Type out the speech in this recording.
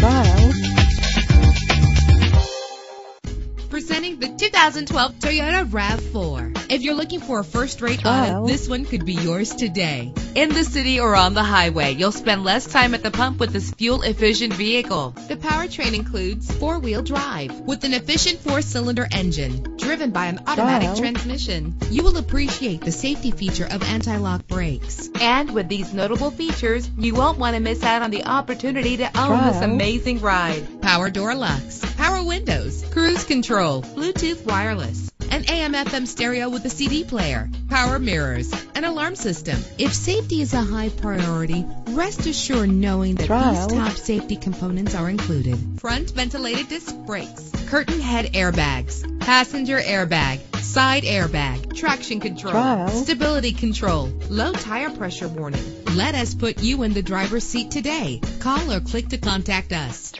Wow. Presenting the 2012 Toyota RAV4. If you're looking for a first-rate auto, this one could be yours today. In the city or on the highway, you'll spend less time at the pump with this fuel-efficient vehicle. The powertrain includes four-wheel drive with an efficient four-cylinder engine driven by an automatic transmission. You will appreciate the safety feature of anti-lock brakes. And with these notable features, you won't want to miss out on the opportunity to own this amazing ride. Power door locks, power windows, cruise control, Bluetooth wireless, an AM/FM stereo with a CD player, power mirrors, an alarm system. If safety is a high priority, rest assured knowing that these top safety components are included. Front ventilated disc brakes, curtain head airbags, passenger airbag, side airbag, traction control, stability control, low tire pressure warning. Let us put you in the driver's seat today. Call or click to contact us.